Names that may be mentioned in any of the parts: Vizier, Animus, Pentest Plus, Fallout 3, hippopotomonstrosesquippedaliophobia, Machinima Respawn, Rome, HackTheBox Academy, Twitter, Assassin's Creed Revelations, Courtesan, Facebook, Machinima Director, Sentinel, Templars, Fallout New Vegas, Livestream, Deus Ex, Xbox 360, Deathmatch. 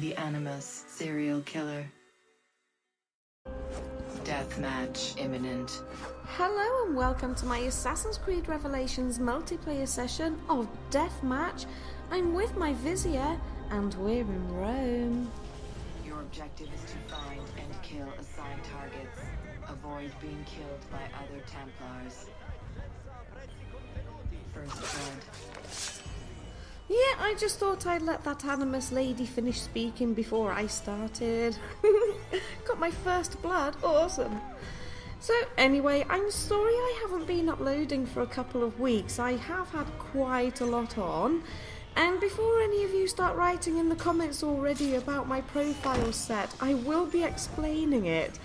the Animus serial killer. Deathmatch imminent. Hello and welcome to my Assassin's Creed Revelations multiplayer session of Deathmatch. I'm with my Vizier and we're in Rome. Your objective is to find and kill assigned targets. Avoid being killed by other Templars. First blood. Yeah, I just thought I'd let that Animus lady finish speaking before I started. Got my first blood, awesome. So anyway, I'm sorry I haven't been uploading for a couple of weeks. I have had quite a lot on. And before any of you start writing in the comments already about my profile set, I will be explaining it.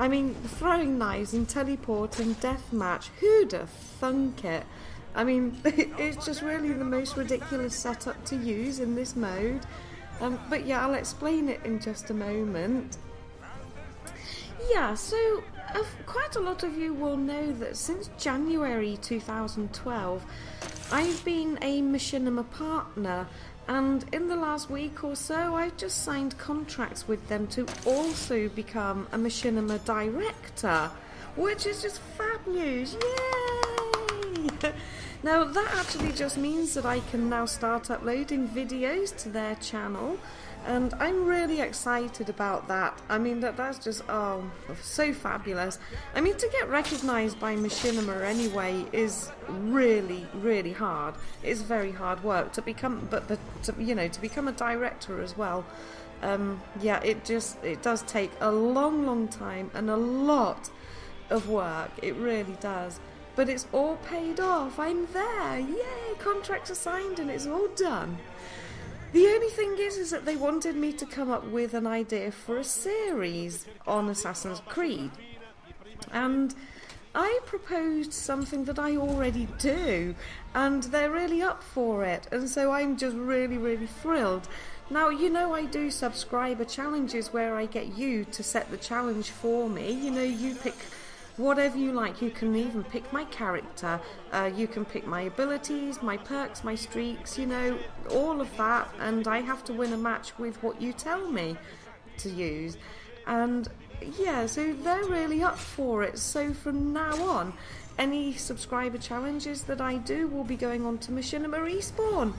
I mean, throwing knives and teleporting deathmatch, who'd have thunk it? I mean, it's just really the most ridiculous setup to use in this mode. But yeah, I'll explain it in just a moment. Yeah, so quite a lot of you will know that since January 2012, I've been a Machinima partner, and in the last week or so, I've just signed contracts with them to also become a Machinima Director, which is just fab news, yay! Now that actually just means that I can now start uploading videos to their channel, and I'm really excited about that. I mean, that's just, oh, so fabulous. I mean, to get recognised by Machinima anyway is really, really hard. It's very hard work to become, to become a director as well. Yeah, it does take a long, long time and a lot of work. It really does. But it's all paid off. I'm there. Yay! Contracts are signed and it's all done. The only thing is that they wanted me to come up with an idea for a series on Assassin's Creed. And I proposed something that I already do, and they're really up for it. And so I'm just really, really thrilled. Now, you know, I do subscriber challenges where I get you to set the challenge for me. You know, you pick whatever you like. You can even pick my character, you can pick my abilities, my perks, my streaks, you know, all of that, and I have to win a match with what you tell me to use. And yeah, so they're really up for it. So from now on, any subscriber challenges that I do will be going on to Machinima Respawn.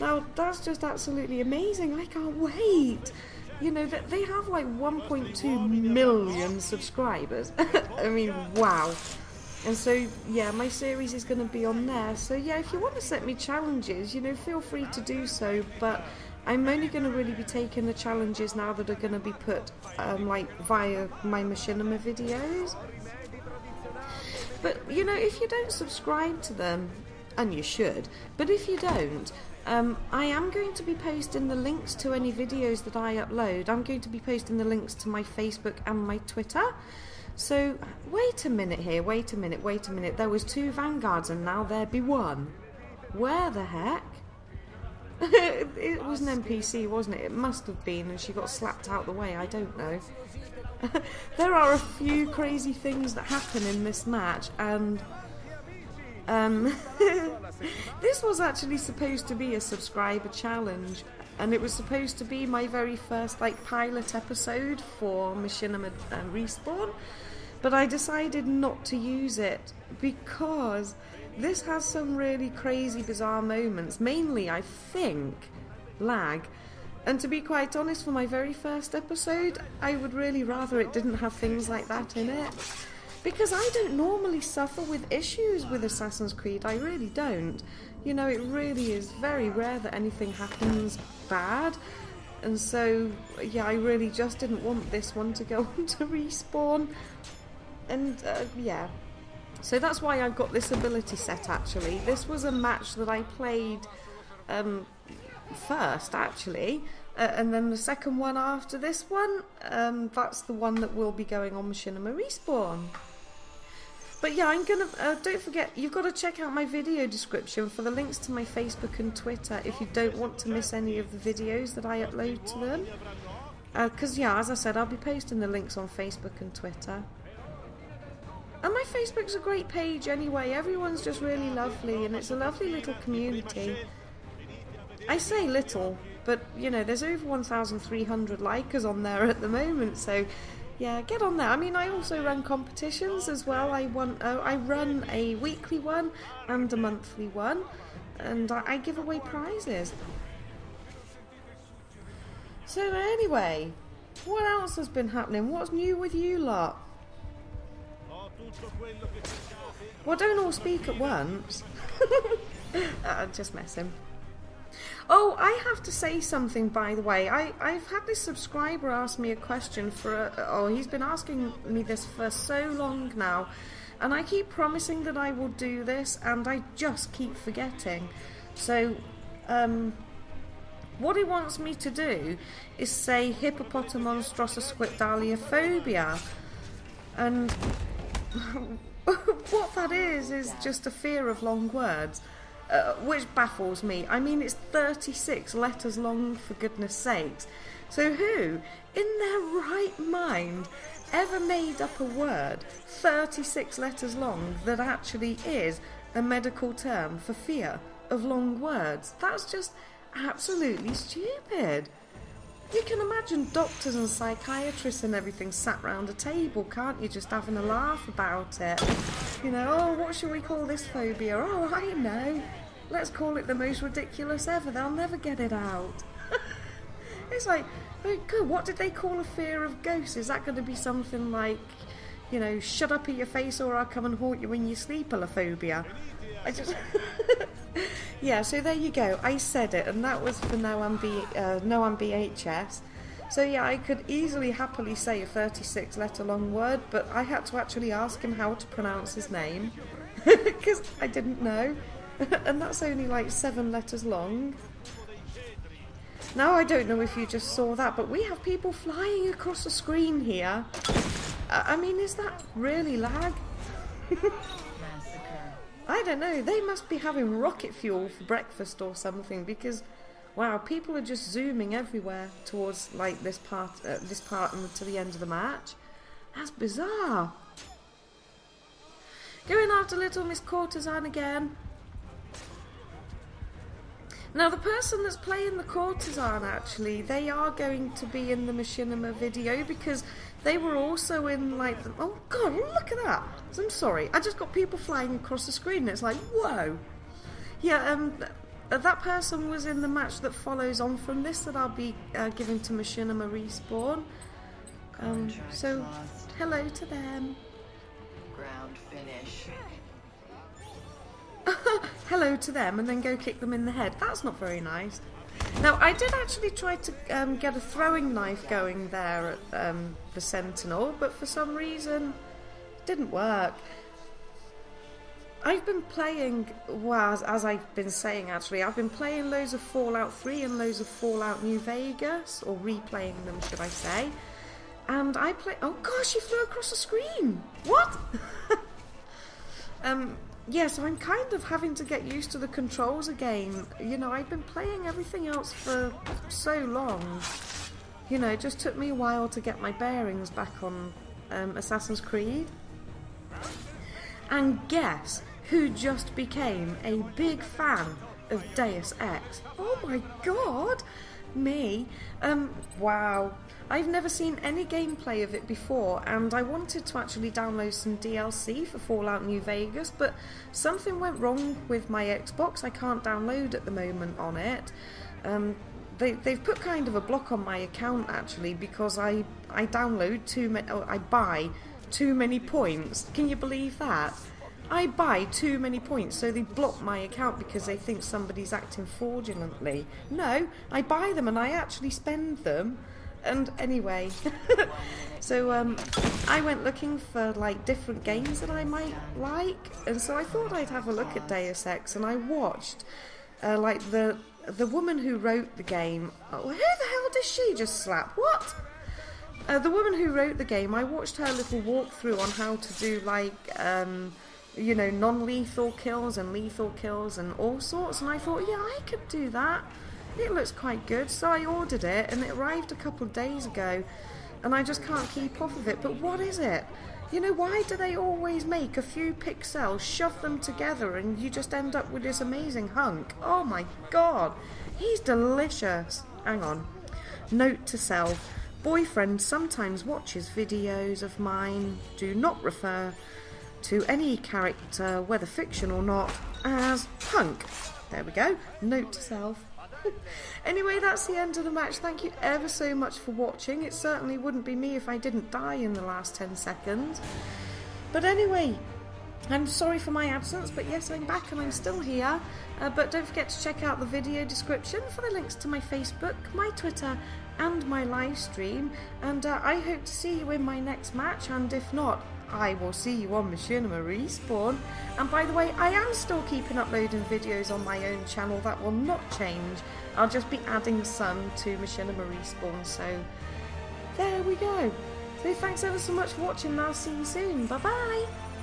Now that's just absolutely amazing. I can't wait. You know, that they have like 1.2 million subscribers. I mean, wow. And so, yeah, my series is going to be on there. So, yeah, if you want to set me challenges, you know, feel free to do so. But I'm only going to really be taking the challenges now that are going to be put, like, via my Machinima videos. But, you know, if you don't subscribe to them, and you should, but if you don't, I am going to be posting the links to any videos that I upload. I'm going to be posting the links to my Facebook and my Twitter. So, wait a minute here, wait a minute, wait a minute. There was two vanguards and now there be one. Where the heck? It was an NPC, wasn't it? It must have been, and she got slapped out the way, I don't know. There are a few crazy things that happen in this match, and this was actually supposed to be a subscriber challenge, and it was supposed to be my very first, like, pilot episode for Machinima Respawn, but I decided not to use it because this has some really crazy, bizarre moments, mainly, I think, lag. And to be quite honest, for my very first episode, I would really rather it didn't have things like that in it. Because I don't normally suffer with issues with Assassin's Creed, I really don't. You know, it really is very rare that anything happens bad. And so, yeah, I really just didn't want this one to go on to Respawn. And, yeah. So that's why I've got this ability set, actually. This was a match that I played first, actually. And then the second one after this one, that's the one that will be going on Machinima Respawn. But yeah, I'm gonna, don't forget, you've got to check out my video description for the links to my Facebook and Twitter if you don't want to miss any of the videos that I upload to them. Because yeah, as I said, I'll be posting the links on Facebook and Twitter. And my Facebook's a great page anyway, everyone's just really lovely, and it's a lovely little community. I say little, But, you know, there's over 1,300 likers on there at the moment, so yeah, get on there. I mean, I also run competitions as well. I run a weekly one and a monthly one, and I give away prizes. So anyway, what else has been happening? What's new with you lot? Well, don't all speak at once. I'll just mess him. Oh, I have to say something, by the way. I've had this subscriber ask me a question for... he's been asking me this for so long now. And I keep promising that I will do this, and I just keep forgetting. So, what he wants me to do is say hippopotomonstrosesquippedaliophobia. And what that is just a fear of long words. Which baffles me. I mean, it's 36 letters long, for goodness sakes. So who, in their right mind, ever made up a word 36 letters long that actually is a medical term for fear of long words? That's just absolutely stupid. You can imagine doctors and psychiatrists and everything sat round a table, can't you, just having a laugh about it? You know, oh, what should we call this phobia? Oh, I know. Let's call it the most ridiculous ever. They'll never get it out. It's like, oh, good, what did they call a fear of ghosts? Is that going to be something like, you know, shut up in your face or I'll come and haunt you when you sleep, allophobia? I just... Yeah, so there you go. I said it, and that was for no BHS. So yeah, I could easily, happily say a 36-letter long word, but I had to actually ask him how to pronounce his name because I didn't know, and that's only like 7 letters long. Now I don't know if you just saw that, but we have people flying across the screen here. I mean, is that really lag? I don't know, they must be having rocket fuel for breakfast or something, because, wow, people are just zooming everywhere towards, like, this part and to the end of the match. That's bizarre. Going after little Miss Courtesan again. Now, the person that's playing the Courtesan, actually, they are going to be in the Machinima video, because they were also in, like, the, oh god, look at that! I'm sorry, I just got people flying across the screen and it's like, whoa! Yeah, that person was in the match that follows on from this that I'll be giving to Machinima Respawn. So, hello to them. Ground finish. Hello to them, and then go kick them in the head. That's not very nice. Now, I did actually try to get a throwing knife going there at the Sentinel, but for some reason it didn't work. I've been playing, well, as I've been saying actually, I've been playing loads of Fallout 3 and loads of Fallout New Vegas, or replaying them, should I say. And I play... oh gosh, you flew across the screen! What? Yeah, so I'm kind of having to get used to the controls again. You know, I've been playing everything else for so long. You know, it just took me a while to get my bearings back on Assassin's Creed. And guess who just became a big fan of Deus Ex? Oh my god! Me. Wow. I've never seen any gameplay of it before, and I wanted to actually download some DLC for Fallout New Vegas, but something went wrong with my Xbox. I can't download at the moment on it. They've put kind of a block on my account actually, because I buy too many points. Can you believe that? I buy too many points, so they block my account because they think somebody's acting fraudulently. No, I buy them and I actually spend them. And anyway, so I went looking for like different games that I might like, and so I thought I'd have a look at Deus Ex, and I watched like the woman who wrote the game. Oh, who the hell does she just slap? What? The woman who wrote the game, I watched her little walkthrough on how to do like... you know, non-lethal kills and lethal kills and all sorts, and I thought, yeah, I could do that. It looks quite good, so I ordered it, and it arrived a couple of days ago, and I just can't keep off of it. But what is it? You know, why do they always make a few pixels, shove them together, and you just end up with this amazing hunk? Oh my god, he's delicious. hang on. Note to self, boyfriend sometimes watches videos of mine. Do not refer to any character, whether fiction or not, as punk. There we go. Note to self. Anyway, that's the end of the match. Thank you ever so much for watching. It certainly wouldn't be me if I didn't die in the last 10 seconds. But anyway, I'm sorry for my absence, but yes, I'm back and I'm still here. But don't forget to check out the video description for the links to my Facebook, my Twitter and my live stream. And I hope to see you in my next match, and if not, I will see you on Machinima Respawn. And by the way, I am still keeping uploading videos on my own channel. That will not change. I'll just be adding some to Machinima Respawn. So there we go. So thanks ever so much for watching. I'll see you soon. Bye bye.